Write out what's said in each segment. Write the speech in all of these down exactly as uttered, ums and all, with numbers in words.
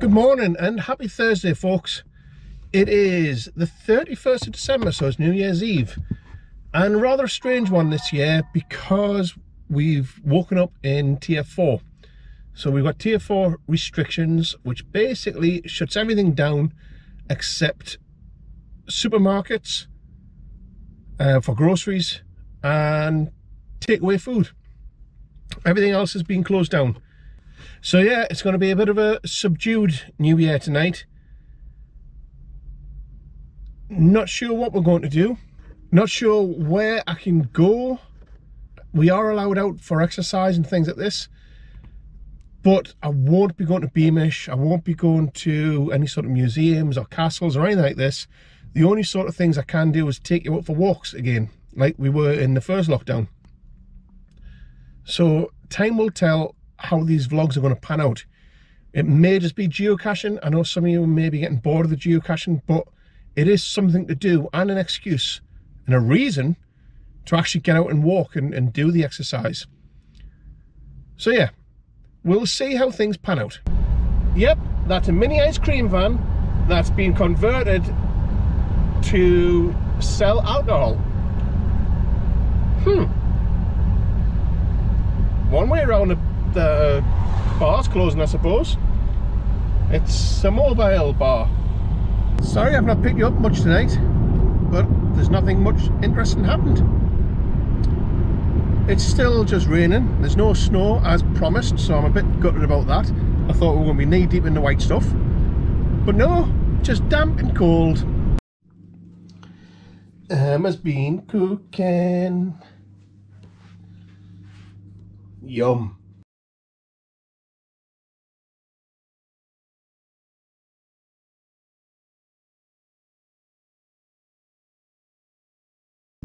Good morning and happy Thursday, folks. It is the thirty-first of December, so it's New Year's Eve, and rather a strange one this year because we've woken up in tier four. So we've got tier four restrictions, which basically shuts everything down except supermarkets uh, for groceries and takeaway food. Everything else has been closed down. So yeah, it's going to be a bit of a subdued new year tonight. Not sure what we're going to do. Not sure where I can go. We are allowed out for exercise and things like this, but I won't be going to Beamish. I won't be going to any sort of museums or castles or anything like this. The only sort of things I can do is take you out for walks again, like we were in the first lockdown. So time will tell how these vlogs are going to pan out. It may just be geocaching. I know some of you may be getting bored of the geocaching, but it is something to do and an excuse and a reason to actually get out and walk and, and do the exercise. So yeah, we'll see how things pan out. Yep, that's a mini ice cream van that's been converted to sell alcohol. Hmm. One way around a the bar's closing, I suppose. It's a mobile bar. Sorry I've not picked you up much tonight, but there's nothing much interesting happened. It's still just raining. There's no snow as promised, so I'm a bit gutted about that. I thought we were going to be knee deep in the white stuff, but no, just damp and cold. Emma's been cooking. Yum.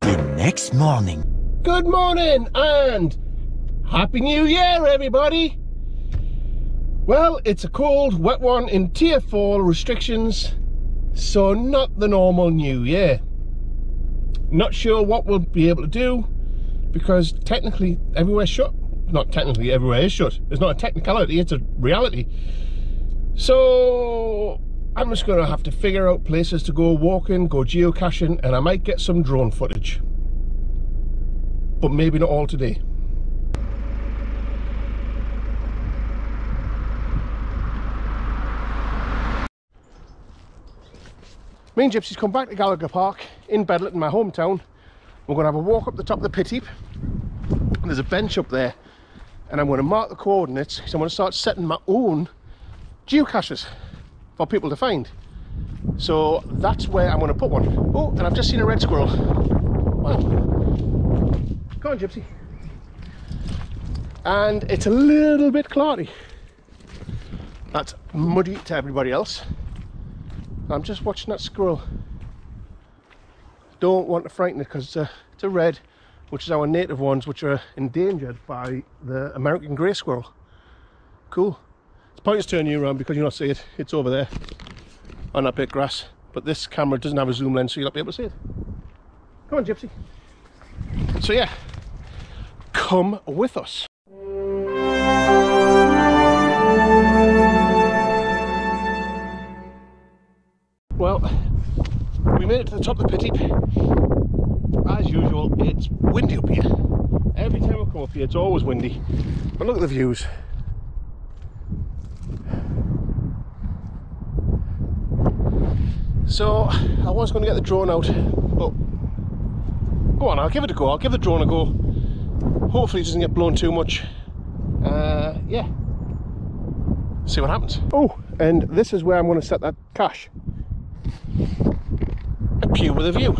The next morning. Good morning and happy new year, everybody. Well, it's a cold, wet one in tier four restrictions, so not the normal new year. Not sure what we'll be able to do because technically everywhere's shut. Not technically, everywhere is shut. It's not a technicality, it's a reality. So I'm just going to have to figure out places to go walking, go geocaching, and I might get some drone footage. But maybe not all today. Me and Gypsy's come back to Gallagher Park in Bedlington, my hometown. We're going to have a walk up the top of the pit heap. There's a bench up there, and I'm going to mark the coordinates because I'm going to start setting my own geocaches for people to find. So that's where I'm going to put one. Oh, and I've just seen a red squirrel. Wow. Go on, Gypsy. And it's a little bit cloudy. That's muddy to everybody else. I'm just watching that squirrel. Don't want to frighten it because it's a, it's a red, which is our native ones, which are endangered by the American grey squirrel. Cool. It's pointless turning you around because you'll not see it. It's over there on that bit of grass. But this camera doesn't have a zoom lens, so you'll not be able to see it. Come on, Gypsy. So yeah, come with us. Well, we made it to the top of the pit heap. As usual, it's windy up here. Every time I come up here, it's always windy. But look at the views. So I was going to get the drone out, but go on, I'll give it a go. I'll give the drone a go. Hopefully it doesn't get blown too much. Uh, yeah, see what happens. Oh, and this is where I'm going to set that cache. A pew with a view.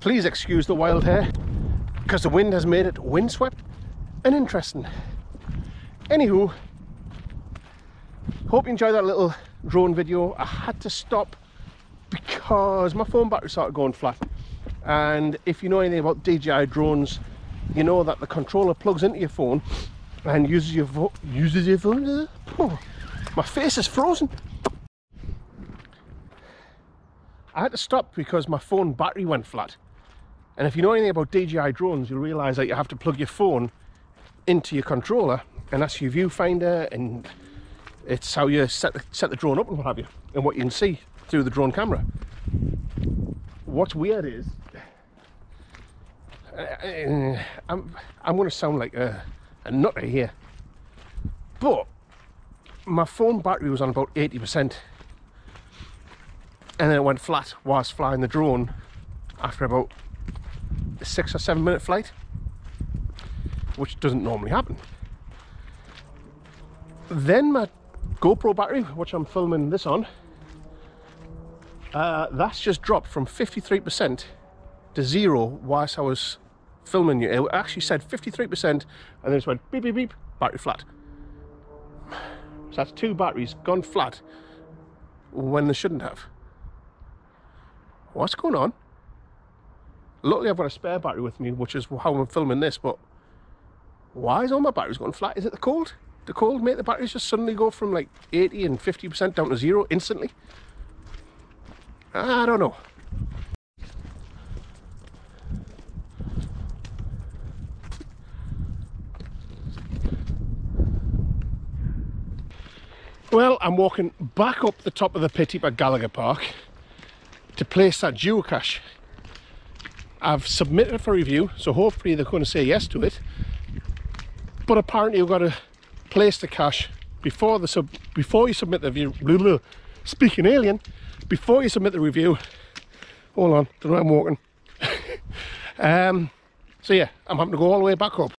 Please excuse the wild hair, because the wind has made it windswept and interesting. Anywho, hope you enjoyed that little drone video. I had to stop because my phone battery started going flat. And if you know anything about D J I drones, you know that the controller plugs into your phone and uses your vo uses your phone. Oh, my face is frozen. I had to stop because my phone battery went flat. And if you know anything about D J I drones, you'll realise that you have to plug your phone into your controller, and that's your viewfinder, and it's how you set the, set the drone up and what have you, and what you can see through the drone camera. What's weird is, uh, I'm, I'm going to sound like a, a nutter here, but my phone battery was on about eighty percent, and then it went flat whilst flying the drone after about a six or seven minute flight, which doesn't normally happen. Then my GoPro battery, which I'm filming this on, uh, that's just dropped from fifty-three percent to zero whilst I was filming you. It actually said fifty-three percent and then it went beep, beep, beep, battery flat. So that's two batteries gone flat when they shouldn't have. What's going on? Luckily I've got a spare battery with me, which is how I'm filming this, but why is all my batteries going flat? Is it the cold? The cold made the batteries just suddenly go from like eighty and fifty percent down to zero instantly. I don't know. Well, I'm walking back up the top of the pit heap at Gallagher Park to place that geocache. I've submitted it for review, so hopefully they're going to say yes to it. But apparently you've got to place the cache before the sub before you submit the review. Speaking alien, before you submit the review. Hold on, don't know I'm walking. um, so yeah, I'm having to go all the way back up.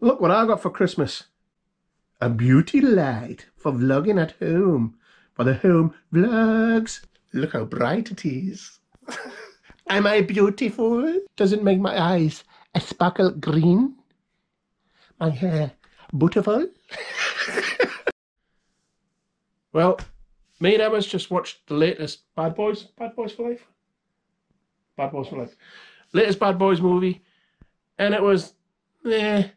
Look what I got for Christmas. A beauty light for vlogging at home. For the home vlogs. Look how bright it is. Am I beautiful? Does it make my eyes a sparkle green? My hair beautiful? Well, me and Emma's just watched the latest Bad Boys, Bad Boys for Life? Bad Boys for Life. Latest Bad Boys movie, and it was, eh.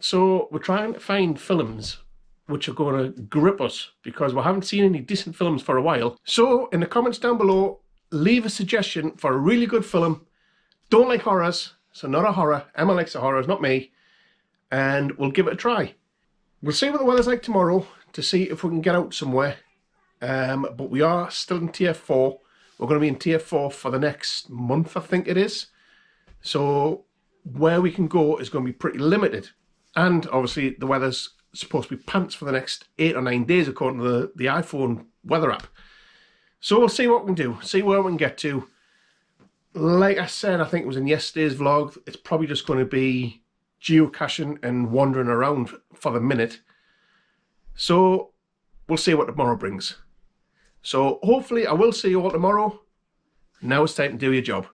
So we're trying to find films which are going to grip us, because we haven't seen any decent films for a while. So in the comments down below, leave a suggestion for a really good film. Don't like horrors, so not a horror. Emma likes the horrors, not me. And we'll give it a try. We'll see what the weather's like tomorrow to see if we can get out somewhere. Um, but we are still in tier four. We're going to be in tier four for the next month, I think it is. So where we can go is going to be pretty limited. And obviously the weather's supposed to be pants for the next eight or nine days according to the, the iPhone weather app. So we'll see what we can do, see where we can get to. Like I said, I think it was in yesterday's vlog, it's probably just going to be geocaching and wandering around for the minute. So we'll see what tomorrow brings. So hopefully I will see you all tomorrow. Now it's time to do your job.